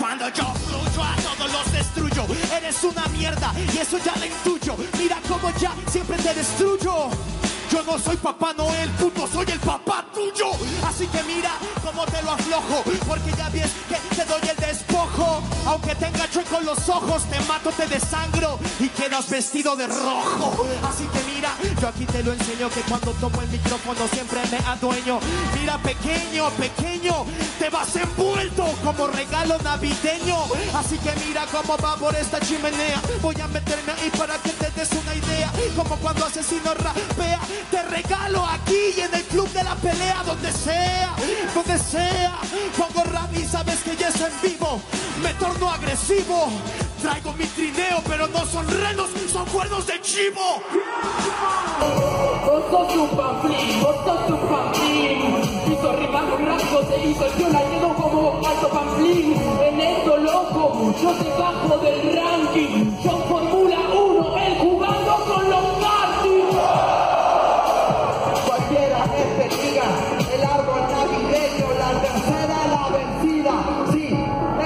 Cuando yo fluyo a todos los destruyo. Eres una mierda y eso ya lo intuyo. Mira cómo ya siempre te destruyo. Yo no soy Papá Noel, puto, soy el papá tuyo. Así que mira cómo te lo aflojo, porque ya ves que te doy el despojo. Aunque tenga chueco los ojos, te mato, te desangro y quedas vestido de rojo. Así que mira, yo aquí te lo enseño, que cuando tomo el micrófono siempre me adueño. Mira pequeño, pequeño, te vas envuelto como regalo navideño. Así que mira cómo va por esta chimenea. Voy a meterme ahí para que te des una idea. Como cuando asesino rapea, te regalo aquí y en el club de la pelea. Donde sea, pongo rap y sabes que ya es en vivo. Me torno agresivo, traigo mi trineo, pero no son renos, son cuernos de chivo. Vos sos un pamplín, vos sos un pamplín. Hizo rimar un rasgo, te hizo el viola, lleno como alto pamplín. En esto loco, yo te bajo del ranking. Yo Fórmula 1, el jugando con los Martins. El árbol navideño, la tercera la vencida. Sí,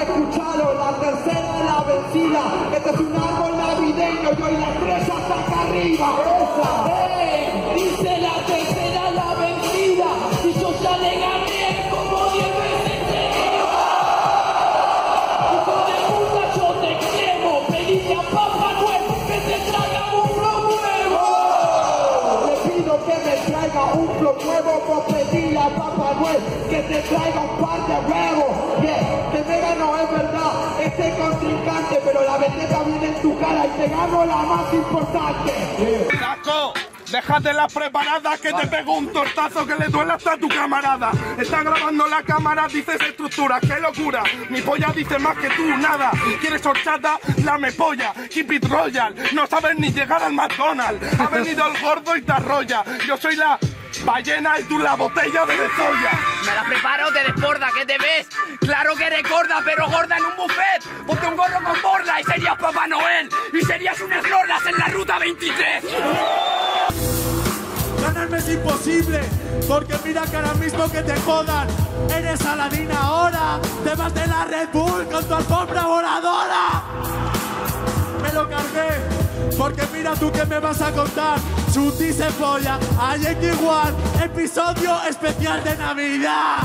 escucharon, la tercera la vencida. Este es un árbol navideño y hoy la estrella está acá arriba. ¡Esa! Dice la tercera la vencida. Y yo ya le gané como 10 veces seguidas. Hijo de puta, yo te quemo. Pediste a Papá Noel que te traiga un flow nuevo. Le pido que me traiga un flow nuevo. Pedirle a Papá Noel que te traiga un par de huevos. Yeah, te me ganó, es verdad, este contrincante, pero la vendetta viene en tu cara y te gano la más importante. Yeah. ¡Saco! Déjate las preparadas que te pego un tortazo que le duele hasta tu camarada. Está grabando la cámara, dices estructura, qué locura. Mi polla dice más que tú, nada. ¿Quieres horchata? Lame polla. Hippie Royal, no sabes ni llegar al McDonald's. Ha venido el gordo y te arrolla. Yo soy la ballena y tú la botella de soya. Me la preparo, te desborda, ¿qué te ves? Claro que eres gorda, pero gorda en un buffet. Ponte un gorro con borla y serías Papá Noel. Y serías unas lordas en la ruta 23. Ganarme es imposible, porque mira que ahora mismo que te jodan. Eres Aladina ahora, te vas de la Red Bull con tu alfombra voladora. Me lo cargué. Porque mira tú que me vas a contar. Chuty se folla a Jake igual. Episodio especial de Navidad.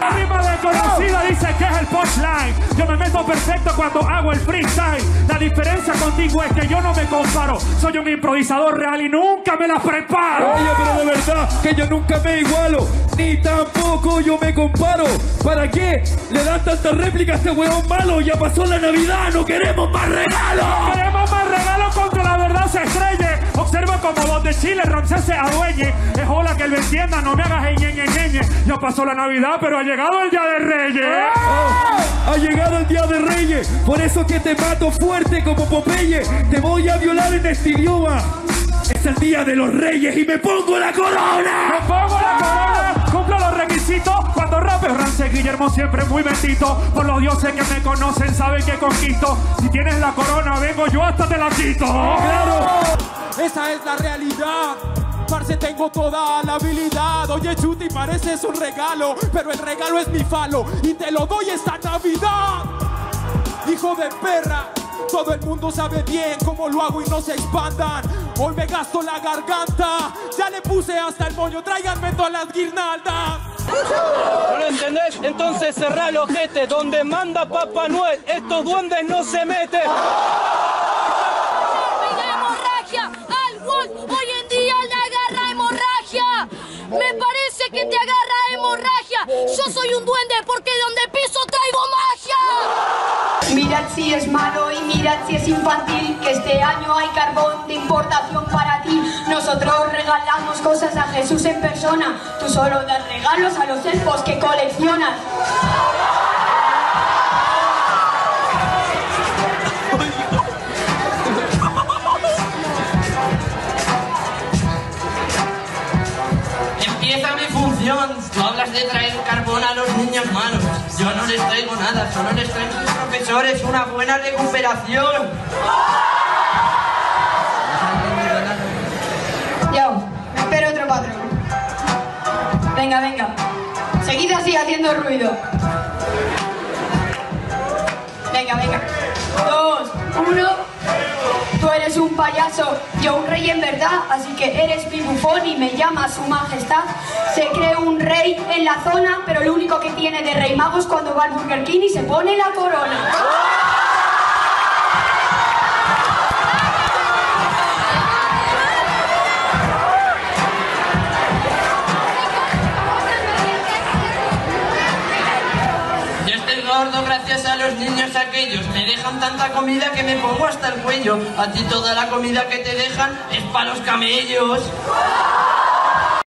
La misma desconocida dice que es el punchline. Yo me meto perfecto cuando hago el freestyle. La diferencia contigo es que yo no me comparo. Soy un improvisador real y nunca me las preparo. Oye, pero de verdad que yo nunca me igualo, ni tampoco yo me comparo. ¿Para qué le dan tantas réplicas a este huevón malo? Ya pasó la Navidad, no queremos más regalos. No queremos más regalos contra la verdad se estrelle. Observa como donde Chile Ramsés se adueñe. Es hola que lo entienda, no me hagas ñeñeñeñe. Ya pasó la Navidad, pero ha llegado el Día de Reyes. Oh, ha llegado el Día de Reyes. Por eso que te mato fuerte como Popeye. Te voy a violar en este idioma. Es el Día de los Reyes y me pongo la corona. Me pongo la corona. Cumplo los requisitos cuando rapes Rance Guillermo siempre muy bendito. Por los dioses que me conocen saben que conquisto. Si tienes la corona vengo yo hasta te la quito. ¡Claro! Esa es la realidad. Parce, tengo toda la habilidad. Oye, Chuty, pareces un regalo, pero el regalo es mi falo y te lo doy esta Navidad. Hijo de perra, todo el mundo sabe bien cómo lo hago y no se expandan. Hoy me gasto la garganta, ya le puse hasta el moño, tráiganme todas las guirnaldas. ¿No lo entendés? Entonces cerrá el ojete, donde manda Papá Noel, estos duendes no se meten. ¡Venga hemorragia! ¡Al Wall! Hoy en día le agarra hemorragia. Me parece que te agarra hemorragia. Yo soy un duende porque donde piso traigo magia. Mirad si es malo y mirad si es infantil, que este año hay carbón de importación para ti. Nosotros regalamos cosas a Jesús en persona, tú solo das regalos a los elfos que coleccionas. Empieza mi función, tú hablas de traer carbón a los niños malos. Yo no les traigo nada, solo les traigo a los profesores una buena recuperación. Yo, espero otro patrón. Venga, venga. Seguid así haciendo ruido. venga, venga. 2, 1. Tú eres un payaso, yo un rey en verdad, así que eres mi bufón y me llama su majestad. Se cree un rey en la zona, pero lo único que tiene de rey mago es cuando va al Burger King y se pone la corona. Gracias a los niños aquellos, me dejan tanta comida que me pongo hasta el cuello. A ti toda la comida que te dejan es para los camellos.